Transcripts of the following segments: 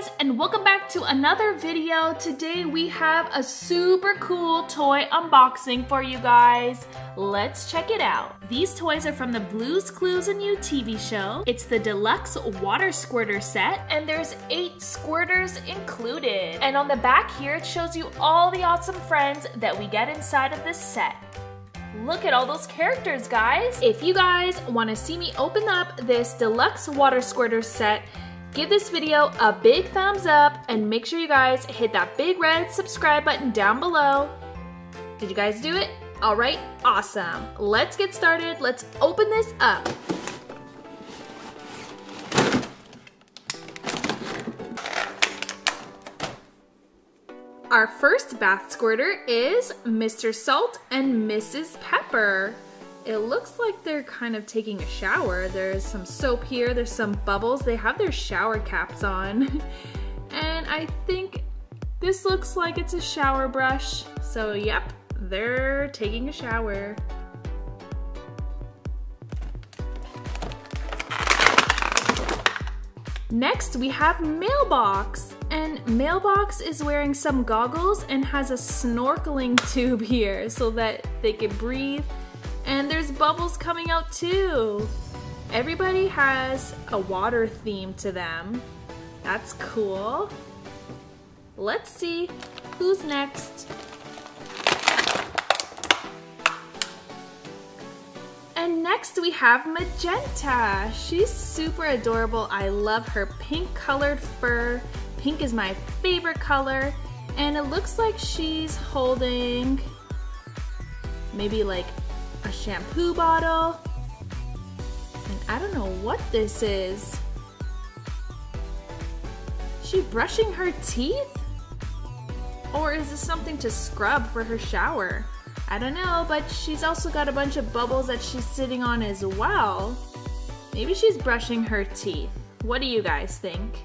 guys, and welcome back to another video. Today we have a super cool toy unboxing for you guys. Let's check it out. These toys are from the Blue's Clues and You TV show. It's the deluxe water squirter set, and there's 8 squirters included. And on the back here, it shows you all the awesome friends that we get inside of this set. Look at all those characters, guys. If you guys want to see me open up this deluxe water squirter set, give this video a big thumbs up and make sure you guys hit that big red subscribe button down below. Did you guys do it? All right, awesome. Let's get started. Let's open this up. Our first bath squirter is Mr. Salt and Mrs. Pepper. It looks like they're kind of taking a shower. There's some soap here, there's some bubbles. They have their shower caps on. And I think this looks like it's a shower brush. So yep, they're taking a shower. Next we have Mailbox. And Mailbox is wearing some goggles and has a snorkeling tube here so that they can breathe. And there's bubbles coming out too. Everybody has a water theme to them. That's cool. Let's see who's next. And next we have Magenta. She's super adorable. I love her pink colored fur. Pink is my favorite color. And it looks like she's holding maybe like a shampoo bottle, and I don't know what this is. Is she brushing her teeth? Or is this something to scrub for her shower? I don't know, but she's also got a bunch of bubbles that she's sitting on as well. Maybe she's brushing her teeth. What do you guys think?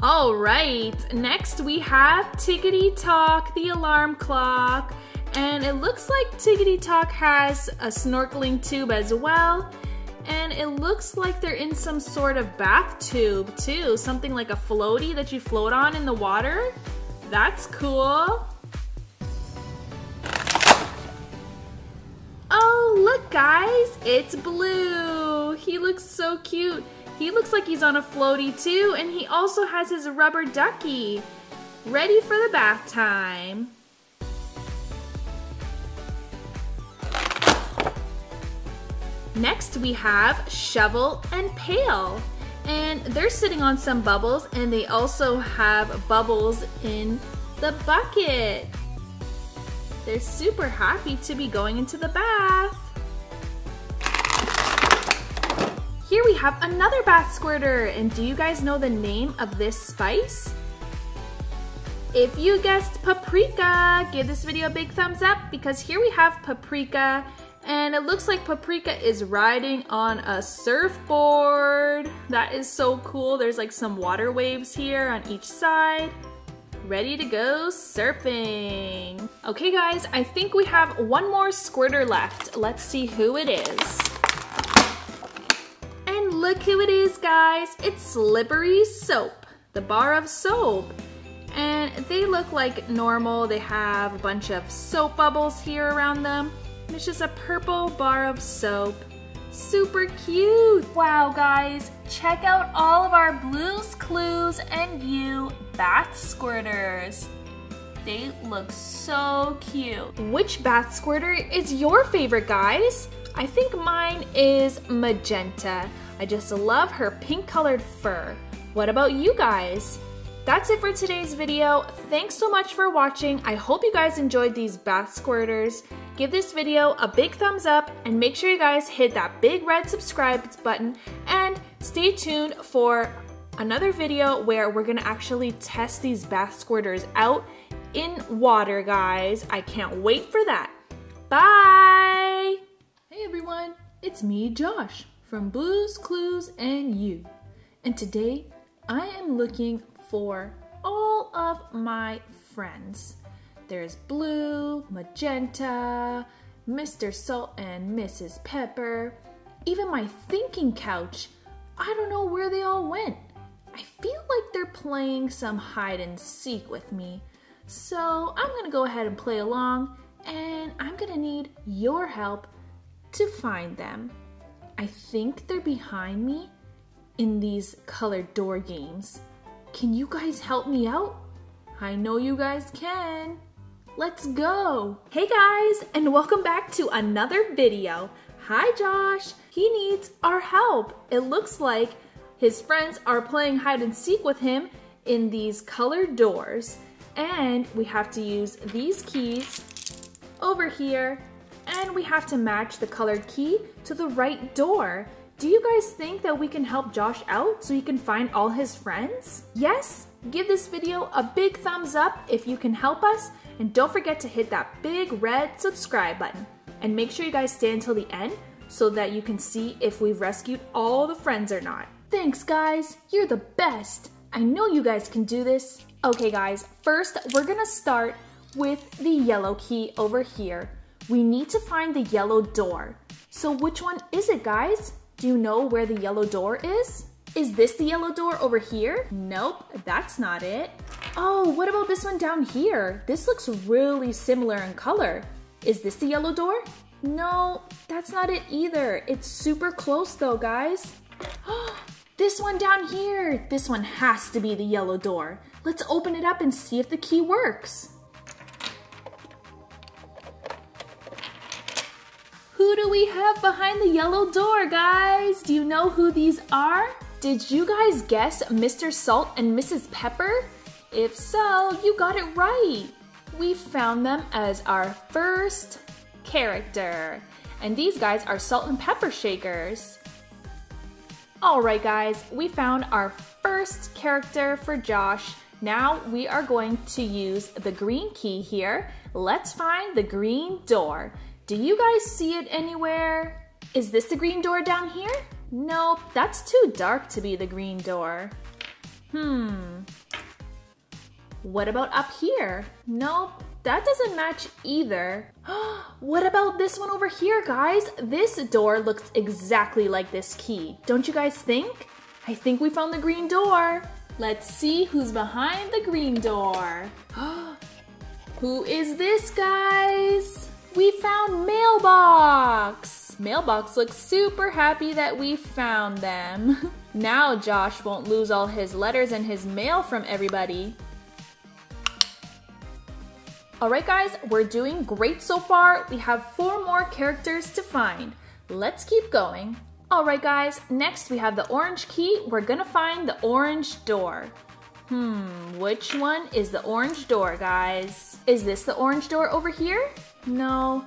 All right, next we have Tickety-Tock, the alarm clock. And it looks like Tickety-Tock has a snorkeling tube as well. And it looks like they're in some sort of bath tube too, something like a floaty that you float on in the water. That's cool. Oh, look guys, it's Blue. He looks so cute. He looks like he's on a floaty too, and he also has his rubber ducky. Ready for the bath time. Next we have Shovel and Pail. And they're sitting on some bubbles, and they also have bubbles in the bucket. They're super happy to be going into the bath. Here we have another bath squirter, and do you guys know the name of this spice? If you guessed paprika, give this video a big thumbs up because here we have Paprika, and it looks like Paprika is riding on a surfboard. That is so cool. There's like some water waves here on each side. Ready to go surfing. Okay guys, I think we have one more squirter left. Let's see who it is. Look who it is, guys. It's Slippery Soap, the bar of soap. And they look like normal. They have a bunch of soap bubbles here around them. And it's just a purple bar of soap. Super cute. Wow, guys. Check out all of our Blue's Clues and You bath squirters. They look so cute. Which bath squirter is your favorite, guys? I think mine is Magenta. I just love her pink colored fur. What about you guys? That's it for today's video. Thanks so much for watching. I hope you guys enjoyed these bath squirters. Give this video a big thumbs up and make sure you guys hit that big red subscribe button, and stay tuned for another video where we're gonna actually test these bath squirters out in water, guys. I can't wait for that. Bye! Hey everyone, it's me, Josh, from Blue's Clues and You. And today I am looking for all of my friends. There's Blue, Magenta, Mr. Salt and Mrs. Pepper, even my thinking couch. I don't know where they all went. I feel like they're playing some hide and seek with me. So I'm gonna go ahead and play along, and I'm gonna need your help to find them. I think they're behind me in these colored door games. Can you guys help me out? I know you guys can. Let's go. Hey guys, and welcome back to another video. Hi Josh, he needs our help. It looks like his friends are playing hide and seek with him in these colored doors. And we have to use these keys over here, and we have to match the colored key to the right door. Do you guys think that we can help Josh out so he can find all his friends? Yes? Give this video a big thumbs up if you can help us, and don't forget to hit that big red subscribe button. And make sure you guys stay until the end so that you can see if we've rescued all the friends or not. Thanks guys, you're the best. I know you guys can do this. Okay guys, first we're gonna start with the yellow key over here. We need to find the yellow door. So which one is it guys? Do you know where the yellow door is? Is this the yellow door over here? Nope, that's not it. Oh, what about this one down here? This looks really similar in color. Is this the yellow door? No, that's not it either. It's super close though, guys. This one down here. This one has to be the yellow door. Let's open it up and see if the key works. Who do we have behind the yellow door, guys? Do you know who these are? Did you guys guess Mr. Salt and Mrs. Pepper? If so, you got it right. We found them as our first character. And these guys are salt and pepper shakers. All right, guys, we found our first character for Josh. Now we are going to use the green key here. Let's find the green door. Do you guys see it anywhere? Is this the green door down here? Nope, that's too dark to be the green door. What about up here? Nope, that doesn't match either. What about this one over here, guys? This door looks exactly like this key. Don't you guys think? I think we found the green door. Let's see who's behind the green door. Who is this, guys? We found Mailbox. Mailbox looks super happy that we found them. Now Josh won't lose all his letters and his mail from everybody. Alright guys, we're doing great so far. We have 4 more characters to find. Let's keep going. Alright guys, next we have the orange key. We're gonna find the orange door. Which one is the orange door, guys? Is this the orange door over here? No,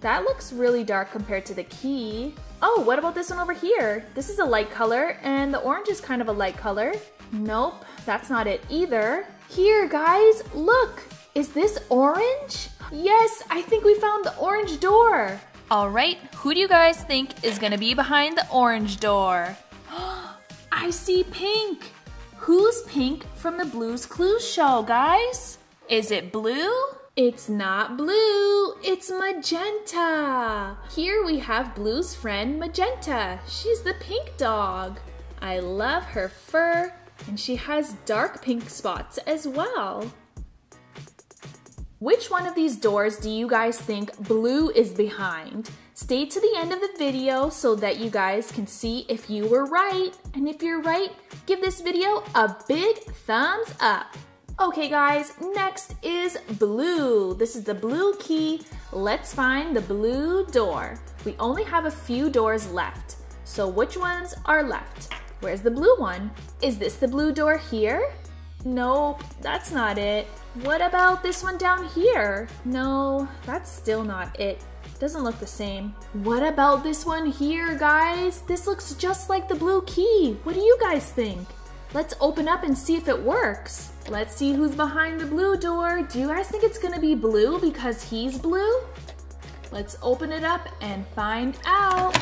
that looks really dark compared to the key. Oh, what about this one over here? This is a light color, and the orange is kind of a light color. Nope, that's not it either. Here guys, look! Is this orange? Yes, I think we found the orange door. All right, who do you guys think is gonna be behind the orange door? I see pink. Who's pink from the Blue's Clues show, guys? Is it blue? It's not blue, it's magenta. Here we have Blue's friend Magenta. She's the pink dog. I love her fur, and she has dark pink spots as well. Which one of these doors do you guys think blue is behind? Stay to the end of the video so that you guys can see if you were right. And if you're right, give this video a big thumbs up. Okay guys, next is blue. This is the blue key. Let's find the blue door. We only have a few doors left. So which ones are left? Where's the blue one? Is this the blue door here? Nope, that's not it. What about this one down here? No, that's still not it. Doesn't look the same. What about this one here, guys? This looks just like the blue key. What do you guys think? Let's open up and see if it works. Let's see who's behind the blue door. Do you guys think it's gonna be blue because he's blue? Let's open it up and find out.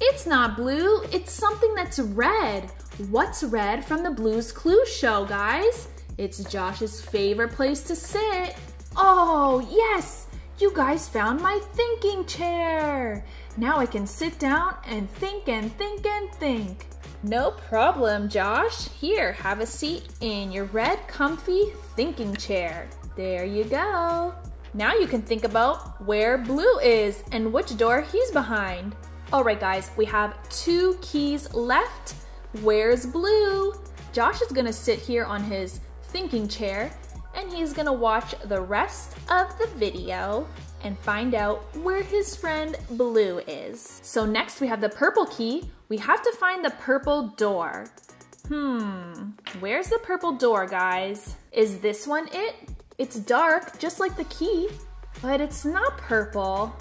It's not blue, it's something that's red. What's red from the Blue's Clues show, guys? It's Josh's favorite place to sit. Oh, yes! You guys found my thinking chair! Now I can sit down and think and think and think. No problem, Josh. Here, have a seat in your red, comfy thinking chair. There you go. Now you can think about where Blue is and which door he's behind. All right, guys, we have 2 keys left. Where's Blue? Josh is gonna sit here on his thinking chair and he's gonna watch the rest of the video and find out where his friend Blue is. So next we have the purple key. We have to find the purple door. Where's the purple door, guys? Is this one it? It's dark, just like the key, but it's not purple.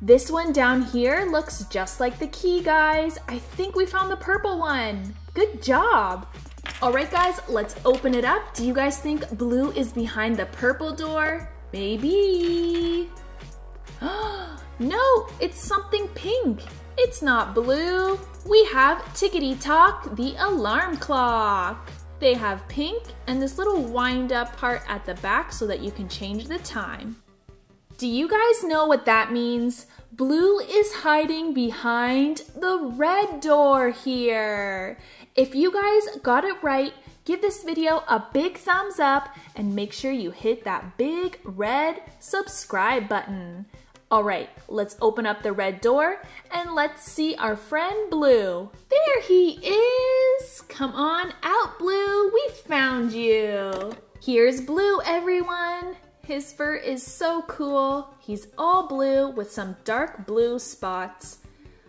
This one down here looks just like the key, guys. I think we found the purple one. Good job. All right, guys, let's open it up. Do you guys think Blue is behind the purple door? Maybe. No, it's something pink. It's not Blue. We have Tickety-Tock, the alarm clock. They have pink and this little wind-up part at the back so that you can change the time. Do you guys know what that means? Blue is hiding behind the red door here. If you guys got it right, give this video a big thumbs up and make sure you hit that big red subscribe button. All right, let's open up the red door and let's see our friend Blue. There he is! Come on out, Blue, we found you. Here's Blue, everyone. His fur is so cool. He's all blue with some dark blue spots.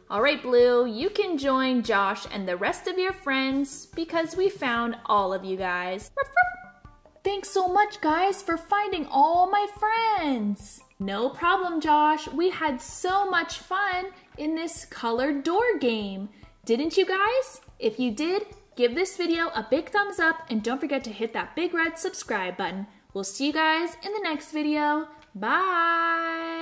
All right, Blue, you can join Josh and the rest of your friends because we found all of you guys. Thanks so much, guys, for finding all my friends. No problem, Josh. We had so much fun in this colored door game. Didn't you guys? If you did, give this video a big thumbs up and don't forget to hit that big red subscribe button. We'll see you guys in the next video. Bye!